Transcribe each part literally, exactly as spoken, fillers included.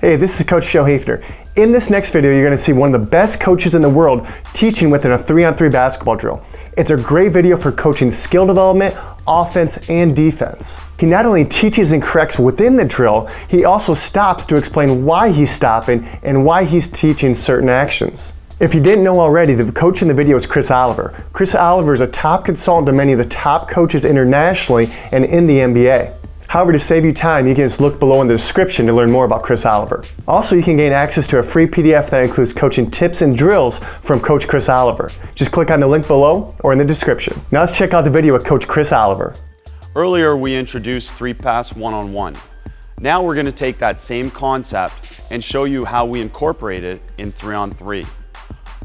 Hey, this is Coach Joe Haefner. In this next video, you're gonna see one of the best coaches in the world teaching within a three-on-three basketball drill. It's a great video for coaching skill development, offense, and defense. He not only teaches and corrects within the drill, he also stops to explain why he's stopping and why he's teaching certain actions. If you didn't know already, the coach in the video is Chris Oliver. Chris Oliver is a top consultant to many of the top coaches internationally and in the N B A. However, to save you time, you can just look below in the description to learn more about Chris Oliver. Also, you can gain access to a free P D F that includes coaching tips and drills from Coach Chris Oliver. Just click on the link below or in the description. Now let's check out the video with Coach Chris Oliver. Earlier, we introduced three-pass one-on-one. Now we're going to take that same concept and show you how we incorporate it in three-on-three.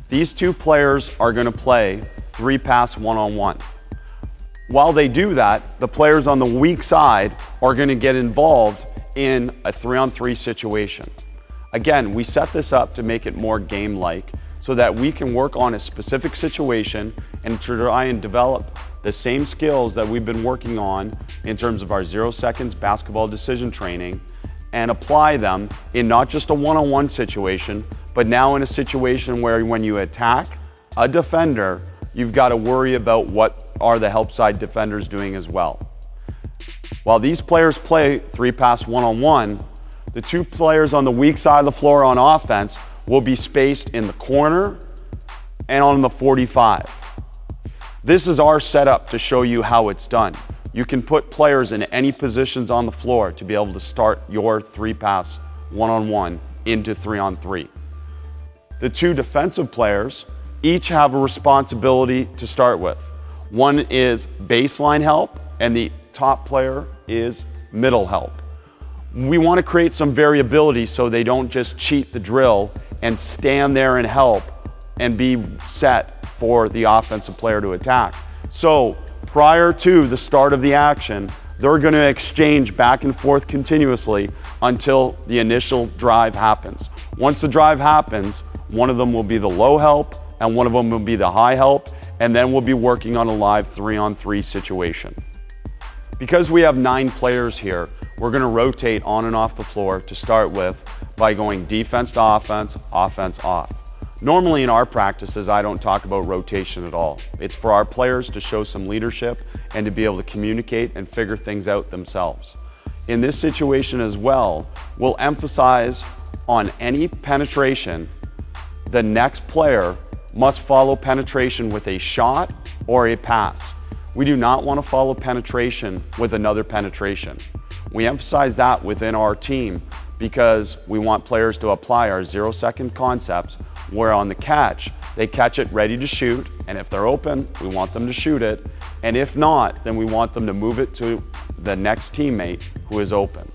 These two players are going to play three-pass one-on-one. While they do that, the players on the weak side are going to get involved in a three-on-three situation. Again, we set this up to make it more game-like so that we can work on a specific situation and try and develop the same skills that we've been working on in terms of our Zero Seconds Basketball Decision Training and apply them in not just a one-on-one situation, but now in a situation where when you attack a defender, you've got to worry about what are the help side defenders doing as well. While these players play three pass one-on-one, the two players on the weak side of the floor on offense will be spaced in the corner and on the forty-five. This is our setup to show you how it's done. You can put players in any positions on the floor to be able to start your three pass one-on-one into three-on-three. The two defensive players each have a responsibility to start with. One is baseline help, and the top player is middle help. We want to create some variability so they don't just cheat the drill and stand there and help and be set for the offensive player to attack. So prior to the start of the action, they're going to exchange back and forth continuously until the initial drive happens. Once the drive happens, one of them will be the low help and one of them will be the high help, and then we'll be working on a live three-on-three situation. Because we have nine players here, we're gonna rotate on and off the floor to start with by going defense to offense, offense off. Normally in our practices, I don't talk about rotation at all. It's for our players to show some leadership and to be able to communicate and figure things out themselves. In this situation as well, we'll emphasize on any penetration, the next player must follow penetration with a shot or a pass. We do not want to follow penetration with another penetration. We emphasize that within our team because we want players to apply our zero second concepts where on the catch, they catch it ready to shoot, and if they're open, we want them to shoot it, and if not, then we want them to move it to the next teammate who is open.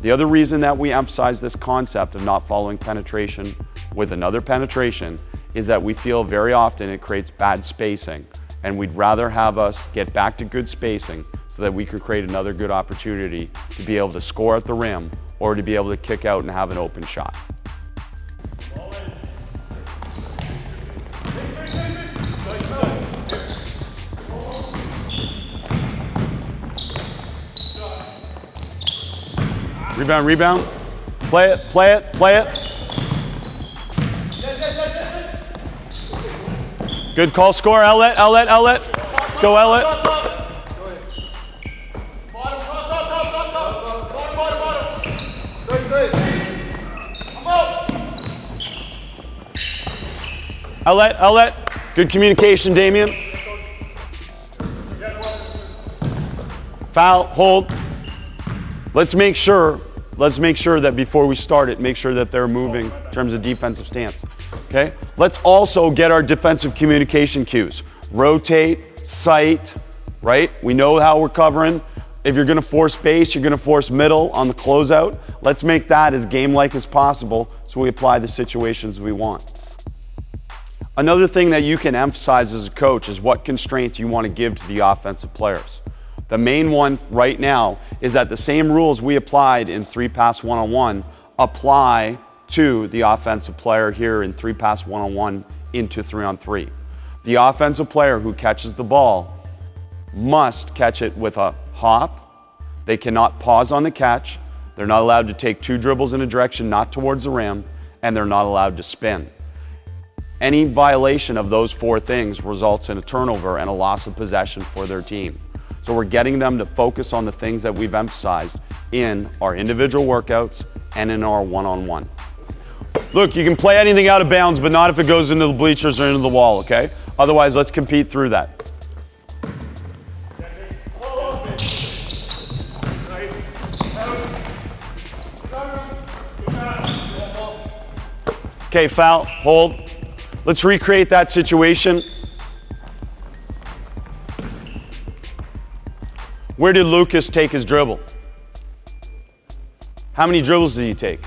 The other reason that we emphasize this concept of not following penetration with another penetration is that we feel very often it creates bad spacing, and we'd rather have us get back to good spacing so that we can create another good opportunity to be able to score at the rim or to be able to kick out and have an open shot. Rebound, rebound. Play it, play it, play it. Good call, score, outlet, outlet, outlet. Let's go, outlet. Outlet, outlet. Good communication, Damien. Foul, hold. Let's make sure, let's make sure that before we start it, make sure that they're moving in terms of defensive stance. Okay, let's also get our defensive communication cues. Rotate, sight, right? We know how we're covering. If you're gonna force base, you're gonna force middle on the closeout. Let's make that as game-like as possible so we apply the situations we want. Another thing that you can emphasize as a coach is what constraints you wanna give to the offensive players. The main one right now is that the same rules we applied in three-pass one-on-one apply to the offensive player here in three pass one-on-one into three-on-three. The offensive player who catches the ball must catch it with a hop. They cannot pause on the catch. They're not allowed to take two dribbles in a direction not towards the rim, and they're not allowed to spin. Any violation of those four things results in a turnover and a loss of possession for their team. So we're getting them to focus on the things that we've emphasized in our individual workouts and in our one-on-one. Look, you can play anything out of bounds, but not if it goes into the bleachers or into the wall, okay? Otherwise, let's compete through that. Okay, foul, hold. Let's recreate that situation. Where did Lucas take his dribble? How many dribbles did he take?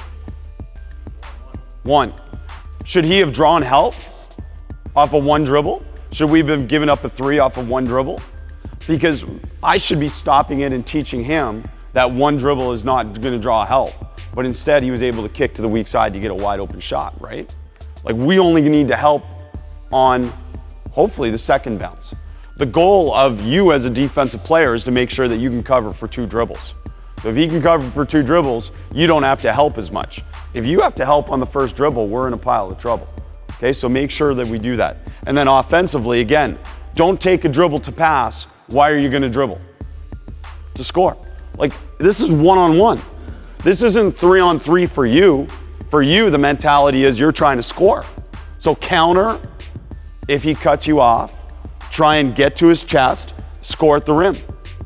One. Should he have drawn help off of one dribble? Should we have been giving up a three off of one dribble? Because I should be stopping it and teaching him that one dribble is not going to draw help. But instead, he was able to kick to the weak side to get a wide open shot, right? Like, we only need to help on, hopefully, the second bounce. The goal of you as a defensive player is to make sure that you can cover for two dribbles. So if he can cover for two dribbles, you don't have to help as much. If you have to help on the first dribble, we're in a pile of trouble. Okay, so make sure that we do that. And then offensively, again, don't take a dribble to pass. Why are you going to dribble? To score. Like, this is one-on-one. This isn't three-on-three for you. For you, the mentality is you're trying to score. So counter if he cuts you off. Try and get to his chest, score at the rim.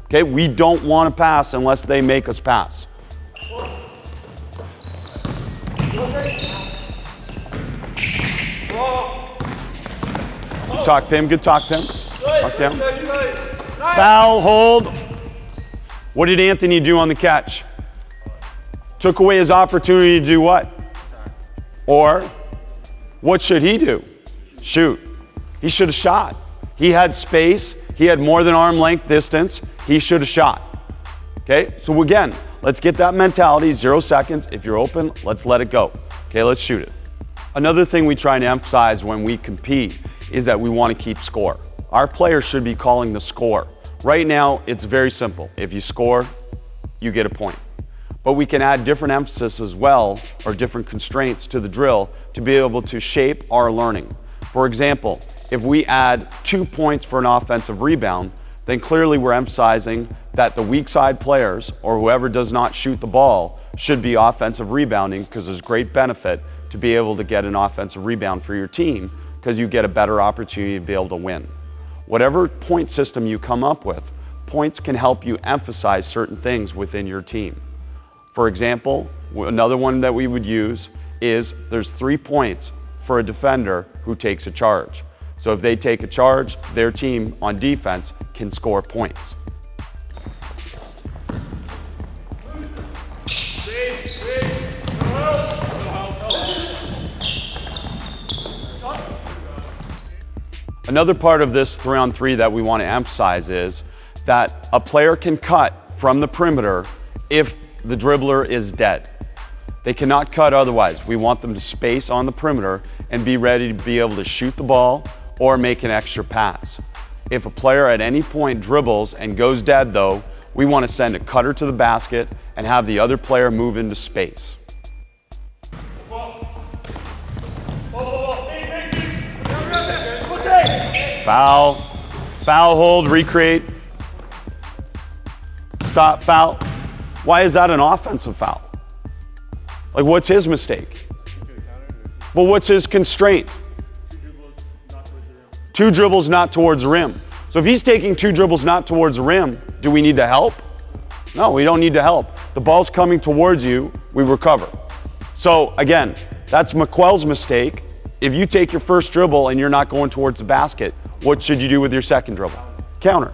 Okay, we don't want to pass unless they make us pass. Good talk, Pim, good talk, Pim. Talk down. Foul, hold. What did Anthony do on the catch? Took away his opportunity to do what? Or what should he do? Shoot. He should have shot. He had space, he had more than arm length distance, he should have shot. Okay, so again, let's get that mentality, zero seconds, if you're open, let's let it go. Okay, let's shoot it. Another thing we try to emphasize when we compete is that we want to keep score. Our players should be calling the score. Right now, it's very simple. If you score, you get a point. But we can add different emphasis as well, or different constraints to the drill to be able to shape our learning. For example, if we add two points for an offensive rebound, then clearly we're emphasizing that the weak side players, or whoever does not shoot the ball, should be offensive rebounding, because there's great benefit to be able to get an offensive rebound for your team, because you get a better opportunity to be able to win. Whatever point system you come up with, points can help you emphasize certain things within your team. For example, another one that we would use is there's three points for a defender who takes a charge. So if they take a charge, their team on defense can score points. Another part of this three on three that we want to emphasize is that a player can cut from the perimeter if the dribbler is dead. They cannot cut otherwise. We want them to space on the perimeter and be ready to be able to shoot the ball or make an extra pass. If a player at any point dribbles and goes dead though, we want to send a cutter to the basket and have the other player move into space. Foul, foul hold, recreate. Stop, foul. Why is that an offensive foul? Like, what's his mistake? Well, what's his constraint? Two dribbles not towards the rim. Two dribbles not towards the rim. So if he's taking two dribbles not towards the rim, do we need to help? No, we don't need to help. The ball's coming towards you, we recover. So again, that's McQuell's mistake. If you take your first dribble and you're not going towards the basket, what should you do with your second dribble? Counter,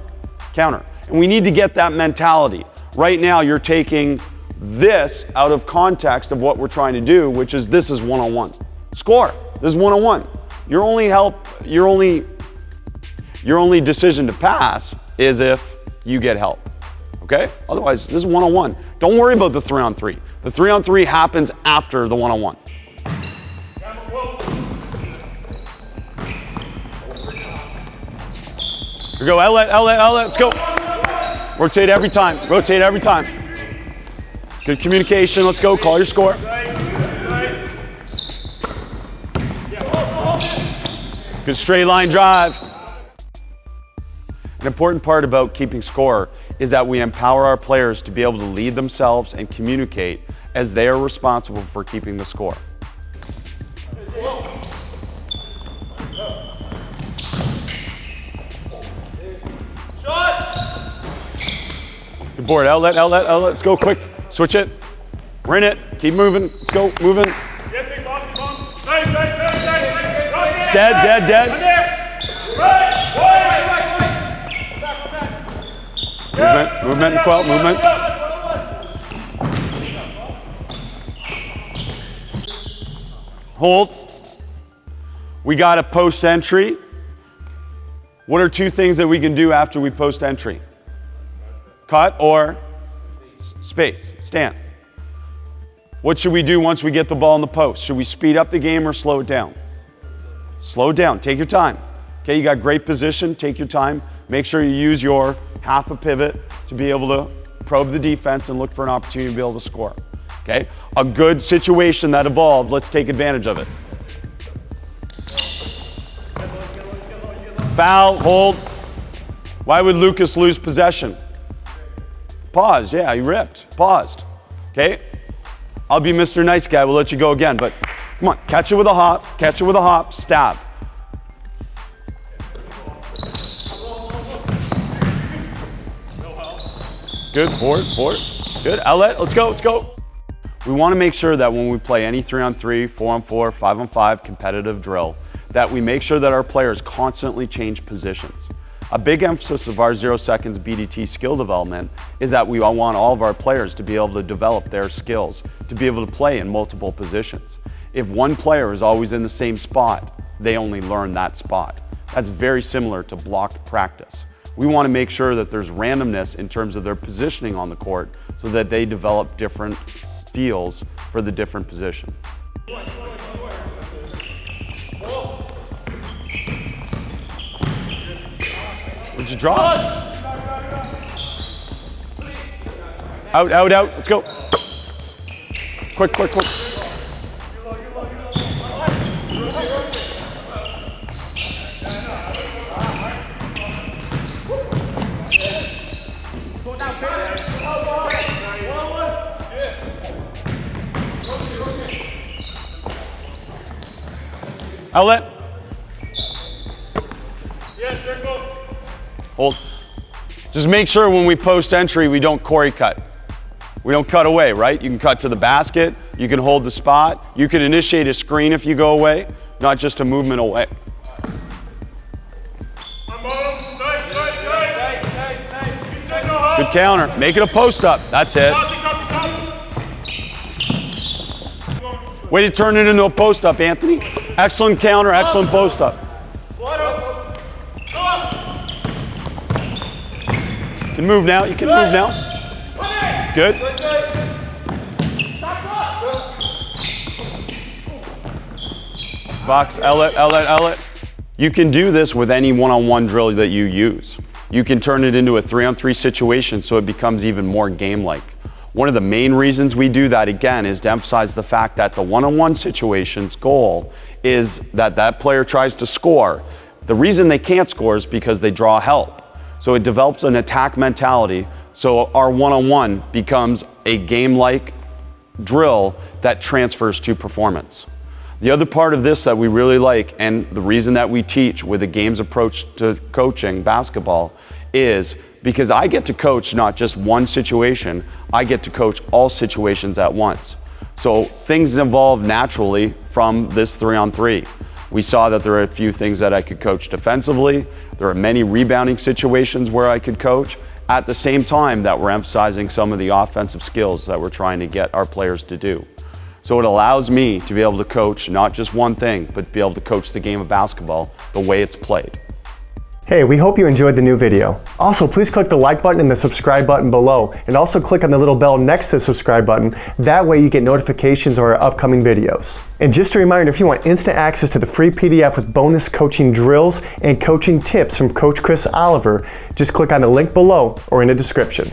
counter. And we need to get that mentality. Right now, you're taking this out of context of what we're trying to do, which is this is one-on-one. Score, this is one-on-one. Your only help, your only, your only decision to pass is if you get help, okay? Otherwise, this is one-on-one. Don't worry about the three-on-three. The three-on-three happens after the one-on-one. Here we go, outlet, outlet, outlet, let's go. Rotate every time, rotate every time. Good communication. Let's go. Call your score. Good straight line drive. An important part about keeping score is that we empower our players to be able to lead themselves and communicate, as they are responsible for keeping the score. Good board, outlet, outlet, outlet, let's go quick. Switch it, we're in it, keep moving, let's go, moving. It's dead, dead, dead. Movement, movement and quell, movement. Hold. We got a post entry. What are two things that we can do after we post entry? Cut or space, stand. What should we do once we get the ball in the post? Should we speed up the game or slow it down? Slow it down, take your time. Okay, you got great position, take your time. Make sure you use your half a pivot to be able to probe the defense and look for an opportunity to be able to score. Okay, a good situation that evolved, let's take advantage of it. Foul, hold. Why would Lucas lose possession? Paused, yeah, he ripped, paused. Okay, I'll be Mister Nice Guy, we'll let you go again, but come on, catch it with a hop, catch it with a hop, stab. Good, board, board, good, outlet, let's go, let's go. We want to make sure that when we play any three on three, four on four, five on five competitive drill, that we make sure that our players constantly change positions. A big emphasis of our Zero Seconds B D T skill development is that we want all of our players to be able to develop their skills, to be able to play in multiple positions. If one player is always in the same spot, they only learn that spot. That's very similar to blocked practice. We want to make sure that there's randomness in terms of their positioning on the court so that they develop different feels for the different position. Would you draw it? Out, out, out. Let's go. Quick, quick, quick. Outlet. Yes, circle. Hold. Just make sure when we post entry, we don't Corey cut. We don't cut away, right? You can cut to the basket. You can hold the spot. You can initiate a screen if you go away, not just a movement away. Good counter. Make it a post up. That's it. Way to turn it into a post up, Anthony. Excellent counter, excellent post up. You can move now, you can move now. Good. Box, outlet, outlet, outlet. You can do this with any one-on-one drill that you use. You can turn it into a three-on-three situation so it becomes even more game-like. One of the main reasons we do that, again, is to emphasize the fact that the one-on-one situation's goal is that that player tries to score. The reason they can't score is because they draw help. So it develops an attack mentality, so our one-on-one becomes a game-like drill that transfers to performance. The other part of this that we really like, and the reason that we teach with a games approach to coaching basketball, is because I get to coach not just one situation, I get to coach all situations at once. So things evolve naturally from this three on three. We saw that there are a few things that I could coach defensively. There are many rebounding situations where I could coach at the same time that we're emphasizing some of the offensive skills that we're trying to get our players to do. So it allows me to be able to coach not just one thing, but be able to coach the game of basketball the way it's played. Hey, we hope you enjoyed the new video. Also, please click the like button and the subscribe button below, and also click on the little bell next to the subscribe button. That way you get notifications of our upcoming videos. And just a reminder, if you want instant access to the free P D F with bonus coaching drills and coaching tips from Coach Chris Oliver, just click on the link below or in the description.